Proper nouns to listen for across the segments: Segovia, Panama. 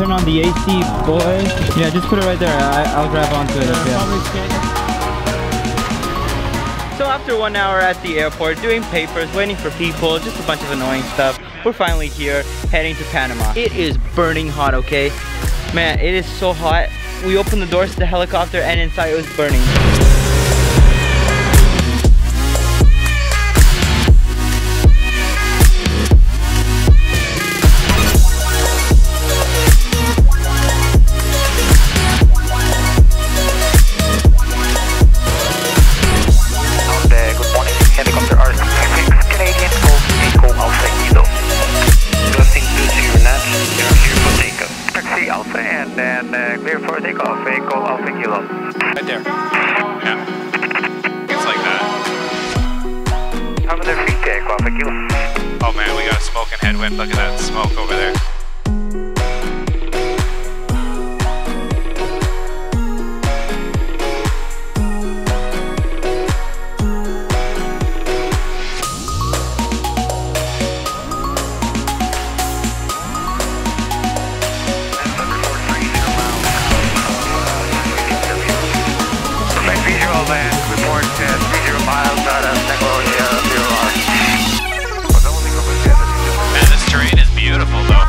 Turn on the AC, boys. Yeah, just put it right there. I'll grab onto it. Yeah. So after 1 hour at the airport, doing papers, waiting for people, just a bunch of annoying stuff, we're finally here, heading to Panama. It is burning hot, okay? Man, it is so hot. We opened the doors to the helicopter and inside it was burning. Right there. Yeah. It's like that. How about their free takeoff, a kilo? Oh man, we got a smoking headwind. Look at that smoke over there. Report 30 miles out of Segovia, Bureau. Man, this terrain is beautiful though.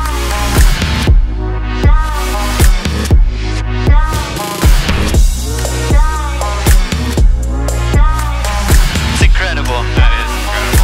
It's incredible. That is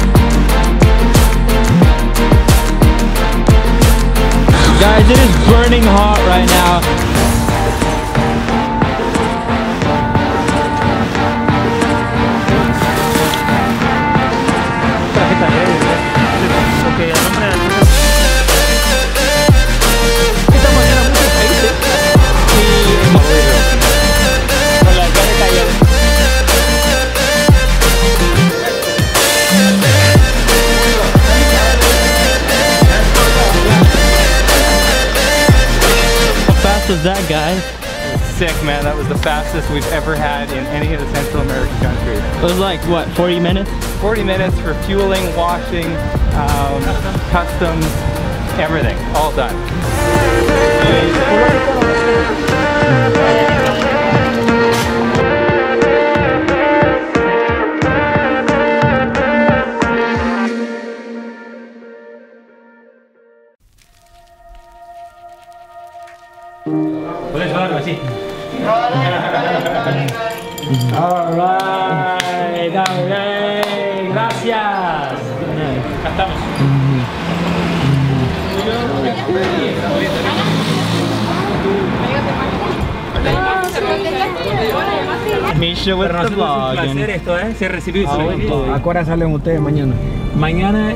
guys, it is burning hot right now. Was that, guys? Sick, man. That was the fastest we've ever had in any of the Central American countries. It was like, what, 40 minutes? 40 minutes for fueling, washing, customs, everything. All done. Por eso algo así. All right, dale, gracias. Acá estamos. Misha with the vlog. Es un placer esto, ¿eh? Se recibió. ¿A qué hora salen ustedes mañana? Mañana.